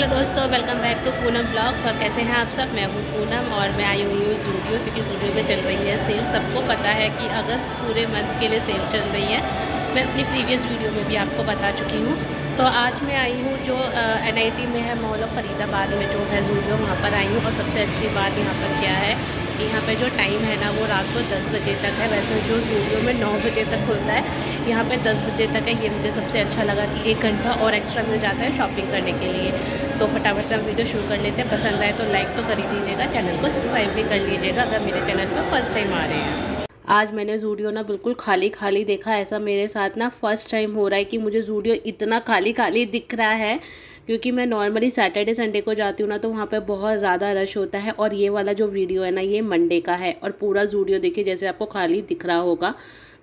Hello दोस्तों, welcome back to Poonam blogs. और कैसे हैं आप सब? मैं हूँ पूनम और मैं आई हुई हूँ ज़ूडियो, क्योंकि ज़ूडियो में चल रही है सेल। सबको पता है कि अगस्त पूरे मंथ के लिए सेल चल रही है। मैं अपनी प्रीवियस वीडियो में भी आपको बता चुकी हूँ। तो आज मैं आई हूँ जो NIT में है, मॉल ऑफ फरीदाबाद में जो है ज़ूडियो, वहाँ पर आई हूँ। और सबसे अच्छी बात यहाँ पर क्या है कि यहाँ पर जो टाइम है ना, वो रात को 10 बजे तक है। वैसे जो ज़ूडियो में 9 बजे तक खुलता है, यहाँ पे 10 बजे तक है। ये मुझे सबसे अच्छा लगा कि 1 घंटा और एक्स्ट्रा मिल जाता है शॉपिंग करने के लिए। तो फटाफट से हम वीडियो शुरू कर लेते हैं। पसंद आए तो लाइक तो कर ही दीजिएगा, चैनल को सब्सक्राइब भी कर लीजिएगा अगर मेरे चैनल पर फर्स्ट टाइम आ रहे हैं। आज मैंने ज़ूडियो ना बिल्कुल खाली खाली देखा। ऐसा मेरे साथ ना फर्स्ट टाइम हो रहा है कि मुझे ज़ूडियो इतना खाली खाली दिख रहा है, क्योंकि मैं नॉर्मली सैटरडे संडे को जाती हूँ ना, तो वहाँ पे बहुत ज़्यादा रश होता है। और ये वाला जो वीडियो है ना, ये मंडे का है। और पूरा ज़ूडियो देखिए जैसे आपको खाली दिख रहा होगा।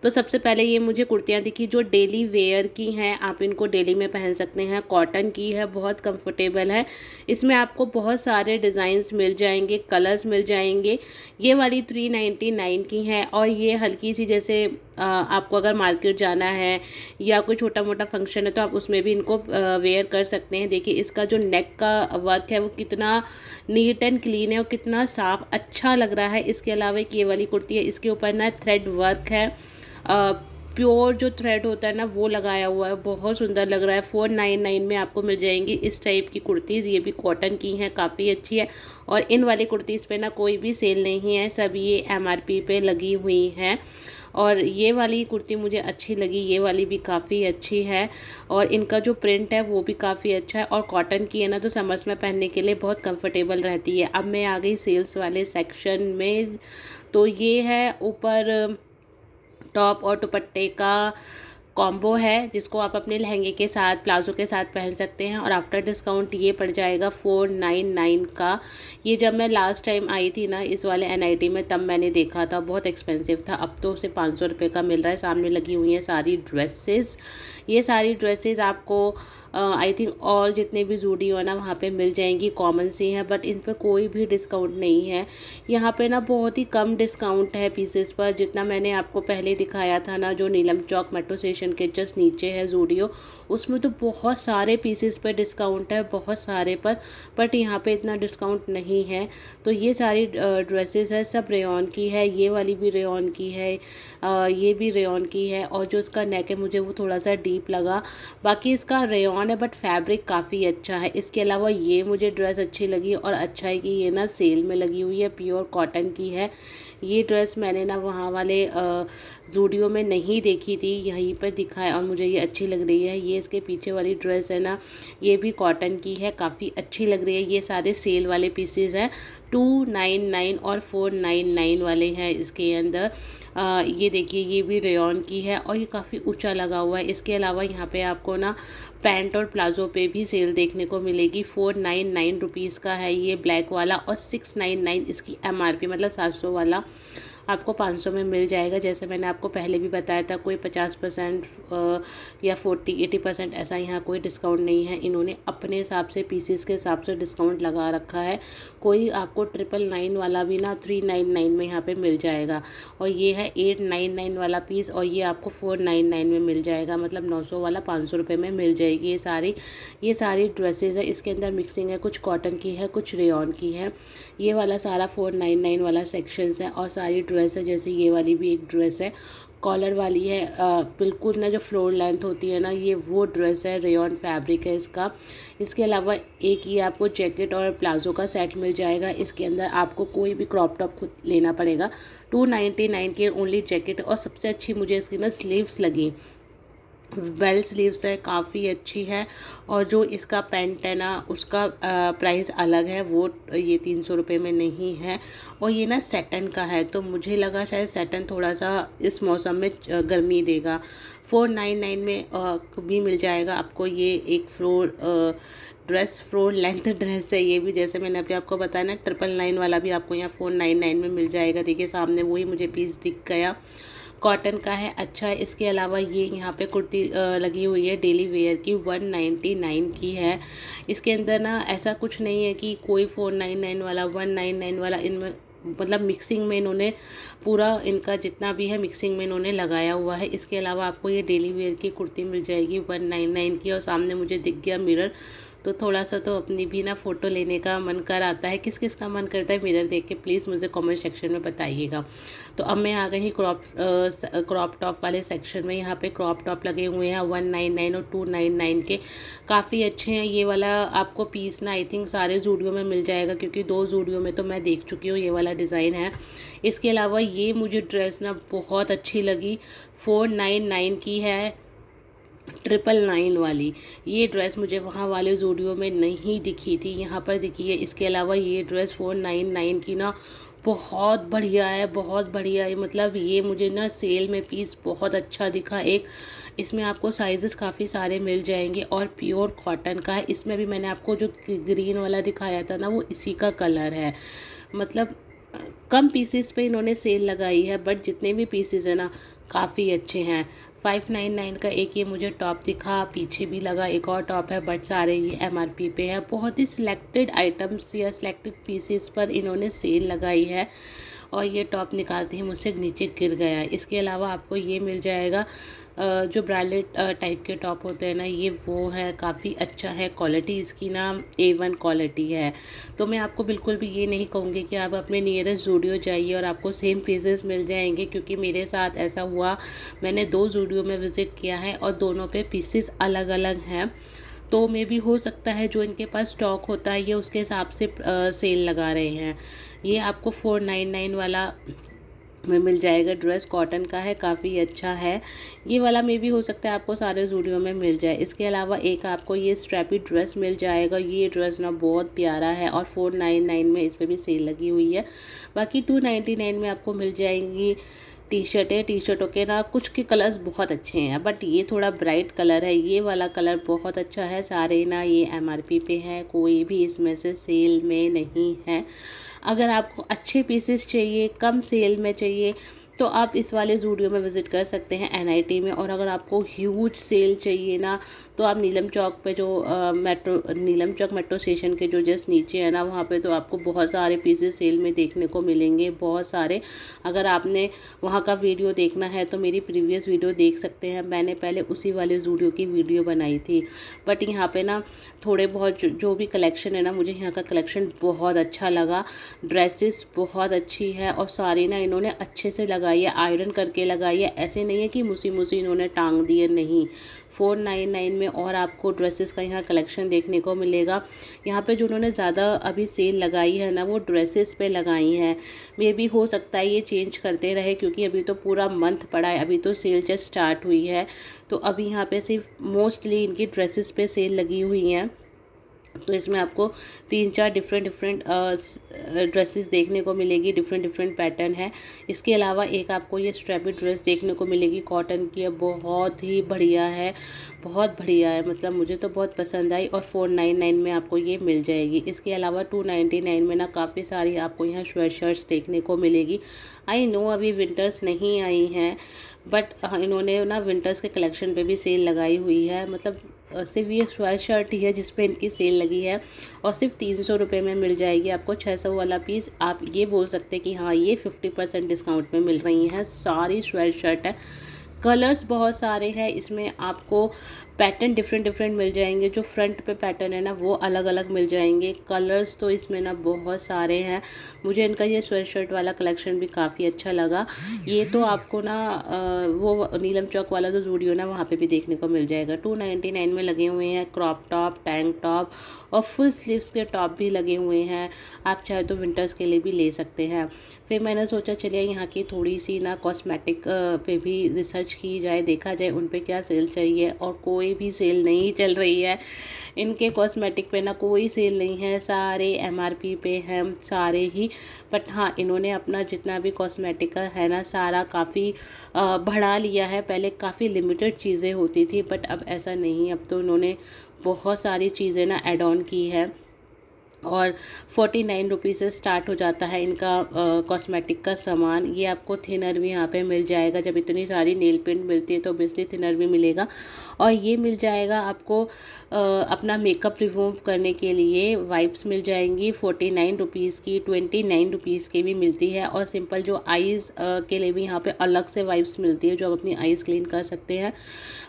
तो सबसे पहले ये मुझे कुर्तियाँ दिखी जो डेली वेयर की हैं, आप इनको डेली में पहन सकते हैं। कॉटन की है, बहुत कंफर्टेबल है। इसमें आपको बहुत सारे डिज़ाइंस मिल जाएंगे, कलर्स मिल जाएंगे। ये वाली 399 की है। और ये हल्की सी, जैसे आपको अगर मार्केट जाना है या कोई छोटा मोटा फंक्शन है, तो आप उसमें भी इनको वेयर कर सकते हैं। देखिए इसका जो नेक का वर्क है वो कितना नीट एंड क्लीन है और कितना साफ़ अच्छा लग रहा है। इसके अलावा एक ये वाली कुर्ती है, इसके ऊपर ना थ्रेड वर्क है, प्योर जो थ्रेड होता है ना वो लगाया हुआ है, बहुत सुंदर लग रहा है। 499 में आपको मिल जाएंगी इस टाइप की कुर्तीज़। ये भी कॉटन की हैं, काफ़ी अच्छी है। और इन वाली कुर्तीज़ पे ना कोई भी सेल नहीं है, सब ये MRP पे लगी हुई हैं। और ये वाली कुर्ती मुझे अच्छी लगी, ये वाली भी काफ़ी अच्छी है। और इनका जो प्रिंट है वो भी काफ़ी अच्छा है। और कॉटन की है ना, तो समर्स में पहनने के लिए बहुत कंफर्टेबल रहती है। अब मैं आ गई सेल्स वाले सेक्शन में। तो ये है ऊपर टॉप और दुपट्टे का कॉम्बो है, जिसको आप अपने लहंगे के साथ, प्लाजो के साथ पहन सकते हैं। और आफ्टर डिस्काउंट ये पड़ जाएगा 499 का। ये जब मैं लास्ट टाइम आई थी ना इस वाले NIT में, तब मैंने देखा था, बहुत एक्सपेंसिव था। अब तो उसे 500 रुपये का मिल रहा है। सामने लगी हुई हैं सारी ड्रेसेस। ये सारी ड्रेसेस आपको आई थिंक ऑल जितने भी ज़ूडियो है ना वहाँ पे मिल जाएंगी। कॉमन सी हैं, बट इन पर कोई भी डिस्काउंट नहीं है। यहाँ पे ना बहुत ही कम डिस्काउंट है पीसेस पर। जितना मैंने आपको पहले दिखाया था ना, जो नीलम चौक मेट्रो स्टेशन के जस्ट नीचे है ज़ूडियो, उसमें तो बहुत सारे पीसेस पर डिस्काउंट है, बहुत सारे पर, बट यहाँ पर इतना डिस्काउंट नहीं है। तो ये सारी ड्रेसेस है, सब रेयॉन की है। ये वाली भी रेयॉन की है, ये भी रेयॉन की है। और जो इसका नेक है मुझे वो थोड़ा सा डीप लगा, बाकी इसका रेयॉन है, बट फैब्रिक काफ़ी अच्छा है। इसके अलावा ये मुझे ड्रेस अच्छी लगी। और अच्छा है कि ये ना सेल में लगी हुई है, प्योर कॉटन की है। ये ड्रेस मैंने ना वहाँ वाले ज़ूडियो में नहीं देखी थी, यहीं पर दिखा है और मुझे ये अच्छी लग रही है। ये इसके पीछे वाली ड्रेस है ना, ये भी कॉटन की है, काफ़ी अच्छी लग रही है। ये सारे सेल वाले पीसेज हैं, 299 और 499 वाले हैं इसके अंदर। ये देखिए, ये भी रेयॉन की है और ये काफ़ी ऊंचा लगा हुआ है। इसके अलावा यहाँ पे आपको ना पैंट और प्लाजो पे भी सेल देखने को मिलेगी। 499 रुपीज़ का है ये ब्लैक वाला, और 699 इसकी MRP, मतलब 700 वाला आपको 500 में मिल जाएगा। जैसे मैंने आपको पहले भी बताया था, कोई 50% या 80% ऐसा यहाँ कोई डिस्काउंट नहीं है। इन्होंने अपने हिसाब से, पीसेस के हिसाब से डिस्काउंट लगा रखा है। कोई आपको 999 वाला भी ना 399 में यहाँ पे मिल जाएगा। और ये है 899 वाला पीस, और ये आपको 499 में मिल जाएगा, मतलब 900 वाला 500 रुपये में मिल जाएगी। ये सारी ड्रेसेज है, इसके अंदर मिक्सिंग है, कुछ कॉटन की है, कुछ रेयॉन की है। ये वाला सारा 499 वाला सेक्शंस है। और सारी ड्रेस है, जैसे ये वाली भी एक ड्रेस है, कॉलर वाली है, बिल्कुल ना जो फ्लोर लेंथ होती है ना, ये वो ड्रेस है, रेयॉन फैब्रिक है इसका। इसके अलावा एक ये आपको जैकेट और प्लाजो का सेट मिल जाएगा। इसके अंदर आपको कोई भी क्रॉप टॉप खुद लेना पड़ेगा। 299 के ओनली जैकेट। और सबसे अच्छी मुझे इसके अंदर स्लीव्स लगी, बेल स्लीव्स है, काफ़ी अच्छी है। और जो इसका पैंट है ना, उसका प्राइस अलग है, वो ये 300 रुपये में नहीं है। और ये ना सैटन का है, तो मुझे लगा शायद सैटन थोड़ा सा इस मौसम में गर्मी देगा। 499 में भी मिल जाएगा आपको। ये एक फ्लोर लेंथ ड्रेस है, ये भी जैसे मैंने अभी आपको बताया ना, 999 वाला भी आपको यहाँ 499 में मिल जाएगा। देखिए सामने वही मुझे पीस दिख गया, कॉटन का है, अच्छा है। इसके अलावा ये यहाँ पे कुर्ती लगी हुई है डेली वेयर की, 199 की है। इसके अंदर ना ऐसा कुछ नहीं है कि कोई 499 वाला, 199 वाला, इनमें मतलब मिक्सिंग में इन्होंने पूरा, इनका जितना भी है मिक्सिंग में इन्होंने लगाया हुआ है। इसके अलावा आपको ये डेली वेयर की कुर्ती मिल जाएगी 199 की। और सामने मुझे दिख गया मिरर, तो थोड़ा सा तो अपनी भी ना फ़ोटो लेने का मन कर आता है। किस किस का मन करता है मिरर देख के, प्लीज़ मुझे कमेंट सेक्शन में बताइएगा। तो अब मैं आ गई हूँ क्रॉप टॉप वाले सेक्शन में। यहाँ पे क्रॉप टॉप लगे हुए हैं 199 और 299 के, काफ़ी अच्छे हैं। ये वाला आपको पीस ना आई थिंक सारे ज़ूडियो में मिल जाएगा, क्योंकि दो ज़ूडियो में तो मैं देख चुकी हूँ ये वाला डिज़ाइन है। इसके अलावा ये मुझे ड्रेस ना बहुत अच्छी लगी, 499 की है 999 वाली। ये ड्रेस मुझे वहाँ वाले ज़ूडियो में नहीं दिखी थी, यहाँ पर दिखी है। इसके अलावा ये ड्रेस 499 की ना बहुत बढ़िया है, बहुत बढ़िया है। मतलब ये मुझे ना सेल में पीस बहुत अच्छा दिखा एक। इसमें आपको साइजेस काफ़ी सारे मिल जाएंगे और प्योर कॉटन का है। इसमें भी मैंने आपको जो ग्रीन वाला दिखाया था ना, वो इसी का कलर है। मतलब कम पीसेस पे इन्होंने सेल लगाई है, बट जितने भी पीसेस हैं ना काफ़ी अच्छे हैं। 599 का एक ये मुझे टॉप दिखा, पीछे भी लगा एक और टॉप है, बट सारे ये MRP पे है। बहुत ही सिलेक्टेड आइटम्स या सिलेक्टेड पीसेस पर इन्होंने सेल लगाई है। और ये टॉप निकालते ही मुझसे नीचे गिर गया। इसके अलावा आपको ये मिल जाएगा जो ब्रांडेड टाइप के टॉप होते हैं ना, ये वो है, काफ़ी अच्छा है। क्वालिटी इसकी ना A1 क्वालिटी है। तो मैं आपको बिल्कुल भी ये नहीं कहूँगी कि आप अपने नियरेस्ट ज़ूडियो जाइए और आपको सेम पीसेस मिल जाएंगे, क्योंकि मेरे साथ ऐसा हुआ। मैंने दो ज़ूडियो में विज़िट किया है और दोनों पे पीसेस अलग अलग हैं। तो मे भी हो सकता है जो इनके पास स्टॉक होता है ये उसके हिसाब से सेल लगा रहे हैं। ये आपको 499 वाला में मिल जाएगा, ड्रेस कॉटन का है, काफ़ी अच्छा है। ये वाला में भी हो सकता है आपको सारे ज़ूडियो में मिल जाए। इसके अलावा एक आपको ये स्ट्रैपी ड्रेस मिल जाएगा। ये ड्रेस ना बहुत प्यारा है और 499 में इस पर भी सेल लगी हुई है। बाकी 299 में आपको मिल जाएंगी टी शर्टें। टी शर्टों के ना कुछ के कलर्स बहुत अच्छे हैं, बट ये थोड़ा ब्राइट कलर है। ये वाला कलर बहुत अच्छा है। सारे ना ये MRP पे है, कोई भी इसमें से सेल में नहीं है। अगर आपको अच्छे पीसेस चाहिए, कम सेल में चाहिए, तो आप इस वाले ज़ूडियो में विज़िट कर सकते हैं NIT में। और अगर आपको ह्यूज सेल चाहिए ना, तो आप नीलम चौक पे जो नीलम चौक मेट्रो स्टेशन के जो जस्ट नीचे है ना, वहाँ पे तो आपको बहुत सारे पीसेस सेल में देखने को मिलेंगे, बहुत सारे। अगर आपने वहाँ का वीडियो देखना है तो मेरी प्रीवियस वीडियो देख सकते हैं, मैंने पहले उसी वाले ज़ूडियो की वीडियो बनाई थी। बट यहाँ पर ना थोड़े बहुत जो भी कलेक्शन है ना, मुझे यहाँ का कलेक्शन बहुत अच्छा लगा। ड्रेसेस बहुत अच्छी है और सारी ना इन्होंने अच्छे से या आयरन करके लगाई है। ऐसे नहीं है कि मुसी इन्होंने टांग दिए, नहीं। 499 में और आपको ड्रेसेस का यहाँ कलेक्शन देखने को मिलेगा। यहाँ पे जो उन्होंने ज़्यादा अभी सेल लगाई है ना, वो ड्रेसेस पे लगाई हैं। ये भी हो सकता है ये चेंज करते रहे, क्योंकि अभी तो पूरा मंथ पड़ा है, अभी तो सेल जस्ट स्टार्ट हुई है। तो अभी यहाँ पे सिर्फ मोस्टली इनकी ड्रेसेस पे सेल लगी हुई हैं। तो इसमें आपको 3-4 डिफरेंट ड्रेसेस देखने को मिलेगी, डिफरेंट पैटर्न है। इसके अलावा एक आपको ये स्ट्रैपी ड्रेस देखने को मिलेगी, कॉटन की है, बहुत ही बढ़िया है, बहुत बढ़िया है। मतलब मुझे तो बहुत पसंद आई और 499 में आपको ये मिल जाएगी। इसके अलावा 299 में ना काफ़ी सारी आपको यहाँ स्वेटशर्ट्स देखने को मिलेगी। आई नो अभी विंटर्स नहीं आई हैं, बट इन्होंने ना विंटर्स के कलेक्शन पे भी सेल लगाई हुई है। मतलब सिर्फ ये स्वेट शर्ट ही है जिस पे इनकी सेल लगी है और सिर्फ 300 रुपये में मिल जाएगी आपको 600 वाला पीस। आप ये बोल सकते हैं कि हाँ ये 50% डिस्काउंट में मिल रही हैं। सारी स्वेट शर्ट है, कलर्स बहुत सारे हैं। इसमें आपको पैटर्न डिफरेंट मिल जाएंगे। जो फ्रंट पे पैटर्न है ना, वो अलग अलग मिल जाएंगे। कलर्स तो इसमें ना बहुत सारे हैं। मुझे इनका ये स्वेट शर्ट वाला कलेक्शन भी काफ़ी अच्छा लगा। ये तो आपको ना वो नीलम चौक वाला जो ज़ूडियो ना, वहाँ पे भी देखने को मिल जाएगा। 299 में लगे हुए हैं क्रॉप टॉप, टैंक टॉप और फुल स्लीव्स के टॉप भी लगे हुए हैं। आप चाहे तो विंटर्स के लिए भी ले सकते हैं। फिर मैंने सोचा चलिए यहाँ की थोड़ी सी ना कॉस्मेटिक पे भी रिसर्च की जाए, देखा जाए उन पे क्या सेल चाहिए। और कोई भी सेल नहीं चल रही है इनके कॉस्मेटिक पे ना, कोई सेल नहीं है। सारे MRP पे हैं सारे ही। बट हाँ, इन्होंने अपना जितना भी कॉस्मेटिक का है ना, सारा काफ़ी बढ़ा लिया है। पहले काफ़ी लिमिटेड चीज़ें होती थी, बट अब ऐसा नहीं। अब तो इन्होंने बहुत सारी चीज़ें ना एड ऑन की है और 49 रुपीज़ से स्टार्ट हो जाता है इनका कॉस्मेटिक का सामान। ये आपको थिनर भी यहाँ पे मिल जाएगा। जब इतनी सारी नेल पेंट मिलती है तो ऑब्वियसली थिनर भी मिलेगा। और ये मिल जाएगा आपको अपना मेकअप रिमूव करने के लिए वाइप्स मिल जाएंगी 49 रुपीज़ की। 29 रुपीज़ की भी मिलती है। और सिंपल जो आइज़ के लिए भी यहाँ पे अलग से वाइप्स मिलती है, जो आप अपनी आइज़ क्लीन कर सकते हैं।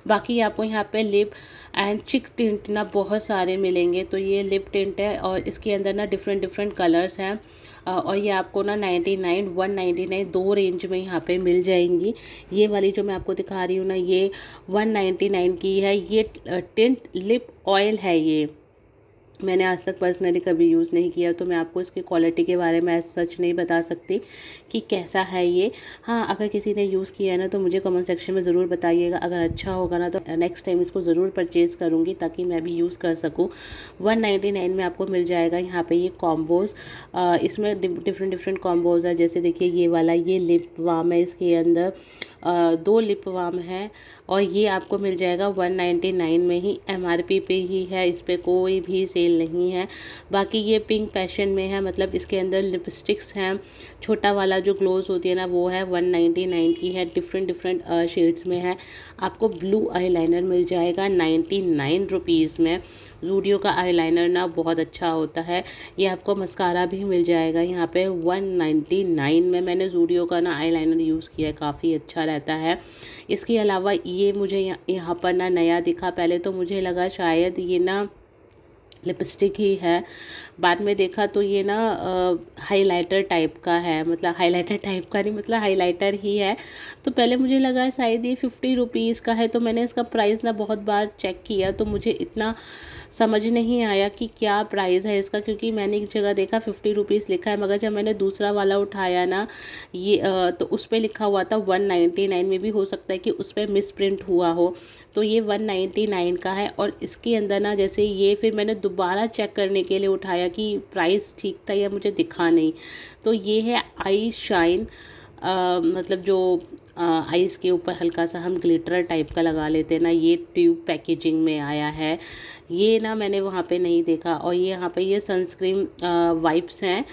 बाकी आपको यहाँ पर लिप एंड चिक टिंट ना बहुत सारे मिलेंगे। तो ये लिप टिंट है और इसके अंदर ना डिफरेंट डिफरेंट कलर्स हैं और ये आपको ना 99, 199 दो रेंज में यहाँ पे मिल जाएंगी। ये वाली जो मैं आपको दिखा रही हूँ ना ये 199 की है। ये टिंट लिप ऑयल है। ये मैंने आज तक पर्सनली कभी यूज़ नहीं किया तो मैं आपको इसकी क्वालिटी के बारे में सच नहीं बता सकती कि कैसा है ये। हाँ, अगर किसी ने यूज़ किया है ना तो मुझे कमेंट सेक्शन में ज़रूर बताइएगा। अगर अच्छा होगा ना तो नेक्स्ट टाइम इसको ज़रूर परचेज़ करूँगी ताकि मैं भी यूज़ कर सकूँ। 199 में आपको मिल जाएगा यहाँ पर ये कॉम्बोज़। इसमें डिफरेंट डिफरेंट कॉम्बोज़ है। जैसे देखिए ये वाला ये लिप बाम है, इसके अंदर दो लिप बाम है और ये आपको मिल जाएगा 199 में ही। MRP पे ही है, इस पर कोई भी सेल नहीं है। बाकी ये पिंक पैशन में है, मतलब इसके अंदर लिपस्टिक्स हैं। छोटा वाला जो ग्लोज होती है ना वो है 199 की है। डिफरेंट डिफरेंट शेड्स में है। आपको ब्लू आईलाइनर मिल जाएगा 99 रुपीज़ में। ज़ूडियो का आईलाइनर ना बहुत अच्छा होता है। ये आपको मस्कारा भी मिल जाएगा यहाँ पे 199 में। मैंने ज़ूडियो का ना आईलाइनर यूज़ किया है, काफ़ी अच्छा रहता है। इसके अलावा ये मुझे यहाँ पर ना नया दिखा। पहले तो मुझे लगा शायद ये ना लिपस्टिक ही है, बाद में देखा तो ये ना हाइलाइटर टाइप का है। मतलब हाइलाइटर टाइप का नहीं, मतलब हाइलाइटर ही है। तो पहले मुझे लगा शायद ये 50 रुपीज़ का है। तो मैंने इसका प्राइस ना बहुत बार चेक किया तो मुझे इतना समझ नहीं आया कि क्या प्राइस है इसका, क्योंकि मैंने एक जगह देखा 50 रुपीज़ लिखा है, मगर जब मैंने दूसरा वाला उठाया ना ये तो उस पर लिखा हुआ था 199 में। भी हो सकता है कि उस पर मिस प्रिंट हुआ हो। तो ये 199 का है और इसके अंदर ना जैसे ये फिर मैंने दोबारा चेक करने के लिए उठाया कि प्राइस ठीक था या मुझे दिखा नहीं। तो ये है आई शाइन, मतलब जो आइज़ के ऊपर हल्का सा हम ग्लिटर टाइप का लगा लेते हैं ना, ये ट्यूब पैकेजिंग में आया है। ये ना मैंने वहाँ पे नहीं देखा। और ये यहाँ पे ये सनस्क्रीन वाइप्स हैं,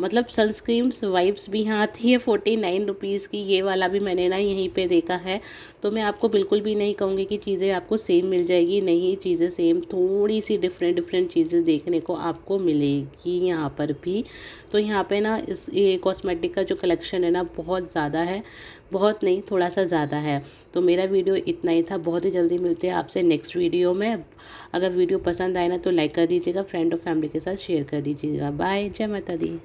मतलब सनस्क्रीन्स वाइप्स भी यहाँ आती है 49 रुपीज़ की। ये वाला भी मैंने ना यहीं पे देखा है। तो मैं आपको बिल्कुल भी नहीं कहूँगी कि चीज़ें आपको सेम मिल जाएगी, नहीं चीज़ें सेम, थोड़ी सी डिफरेंट डिफरेंट चीज़ें देखने को आपको मिलेगी यहाँ पर भी। तो यहाँ पे ना इस ये कॉस्मेटिक का जो कलेक्शन है ना बहुत ज़्यादा है, बहुत नहीं थोड़ा सा ज़्यादा है। तो मेरा वीडियो इतना ही था। बहुत ही जल्दी मिलते हैं आपसे नेक्स्ट वीडियो में। अगर वीडियो पसंद आए ना तो लाइक कर दीजिएगा, फ्रेंड और फैमिली के साथ शेयर कर दीजिएगा। बाय, जय माता दी।